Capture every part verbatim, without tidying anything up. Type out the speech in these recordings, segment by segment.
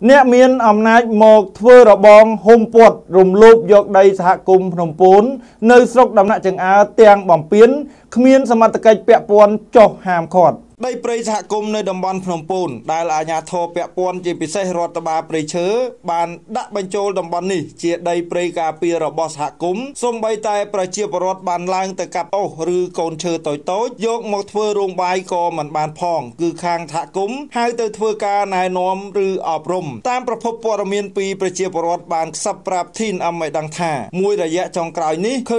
Nẹ miên ẩm nạch một thơ rõ bóng hôm bột rùm lụp dọc đầy xa hạ cùng nồng bốn nơi sốc đám nạc chẳng á tiếng bỏng biến khmiên xa mặt cách bẹp bốn cho hàm khọt. Đây bây xa hạ cùng nơi đầm bóng nồng bốn đài là nhà thô bẹp bốn chỉ bị xe rốt tà bà bây chớ bàn đã bánh chôl đầm bóng nì chỉ đầy bây gà bìa rõ bó xa hạ cùng xông bây tay bà chìa bà rốt bàn lang tà cặp ô rư con chơ tối tối dọc một thơ rung bài có màn bàn phong cư khang hạ cùng hai tờ thơ ca nài nóm rư ọp rùm ตามประพบปรมีนปีประเจียบรอดบานซับปราบทินอเมดังธาមួយរយៈចុងក្រោយនេះ ในจ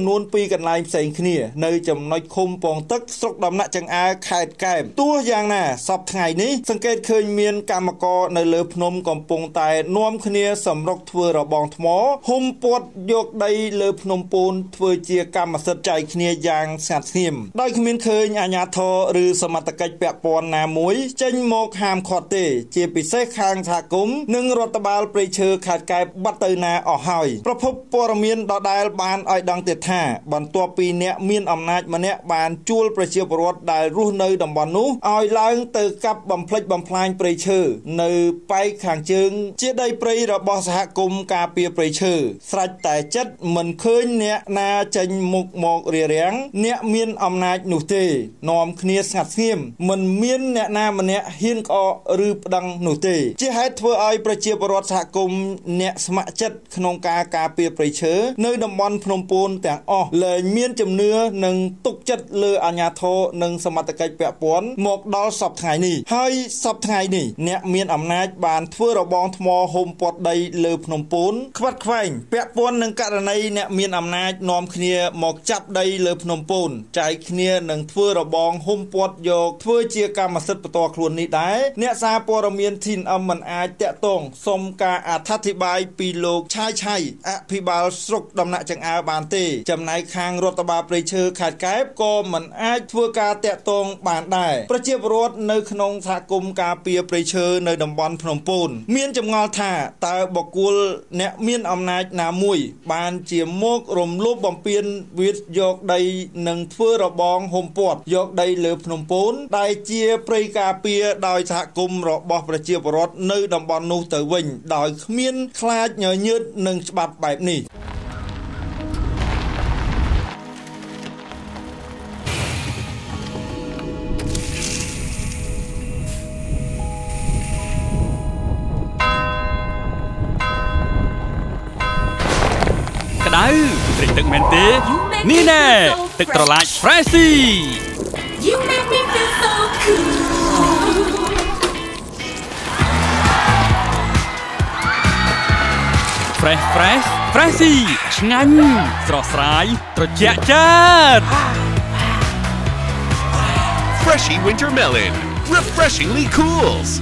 ำนวนปีกันลายเสงเนียในจำนวนคมปองตึกสกดำหนักจังอาขาดแก้มตัวอย่างน่ะสับไงนี้สังเกตเคยเมียนกรรมกรในเลือพนมกำปงแต่นวมเขียนสำรกทัวระบองทมอหุ่มปวดยกใดเลือพนมปูนเพื่อเจียกรรมสัตย์ใจเขียนอย่างสัตย์เนียมได้เขียนเคยอาญาทอหรือสมรตะกิจแปะปอนนามุยเจนโมกหามขอดเตะเจียปิเศษข้างถากุมนึ่งรถตะบาลเปรย์เชอขาดแก้มบัตเตอร์นาออหายประพบปรมีนดอดายบานออยดังเตียท่า เลยเมียนจำเนื้อหนึ่งตุกจัดเลืออาญาโทหนึ่งสมัตตะกิจแปะปวนหมกดอลสับไงนี่ให้สับไงนี่เนี่ยเมียนอำนาจบานทั่วระบองทมอห่มปอดได้เลือพนมปูนขวัดแขวงแปะปวนหนึ่งกรณีเนี่ยเมียนอำนาจนอมเคลียหมกจับได้เลือพนมปูนใจเคลียหนึ่งทั่วระบองห่มปอดโยกทั่วเจียกรรมสิทธิ์ประตอครัวนี้ได้เนี่ยซาปรมีนทินอำมันอาจแตะตรงสมกาอาทัติบายปีโลกชายชัยอภิบาลสกดำหนักจังอาบานเตจำนายคางรถตะบาปริเชอขาดแคบก็มันอาจทั่วกาแตะตรงบานได้ประเจียบรถ នៅក្នុងសហគមន៍ការពារប្រៃឈើនៅតំបន់ភ្នំពូនមានចម្ងល់ថាតើបកគលអ្នកមានអំណាចណាមួយបានជាមករំលោភបំពានវិទ្យយកដីនឹងធ្វើរបងហុំព័ទ្ធយកដីលើភ្នំពូនដែលជាប្រៃការពារដោយសហគមន៍របស់ប្រជាពលរដ្ឋនៅតំបន់នោះទៅវិញដោយគ្មានខ្លាចញញើតនឹងច្បាប់បែបនេះ นี่แน่ตึกตระลาย Fresh Fresh Fresh Fresh งั้นสระสายตระเจี๊ยจัด Freshy Winter Melon refreshingly cools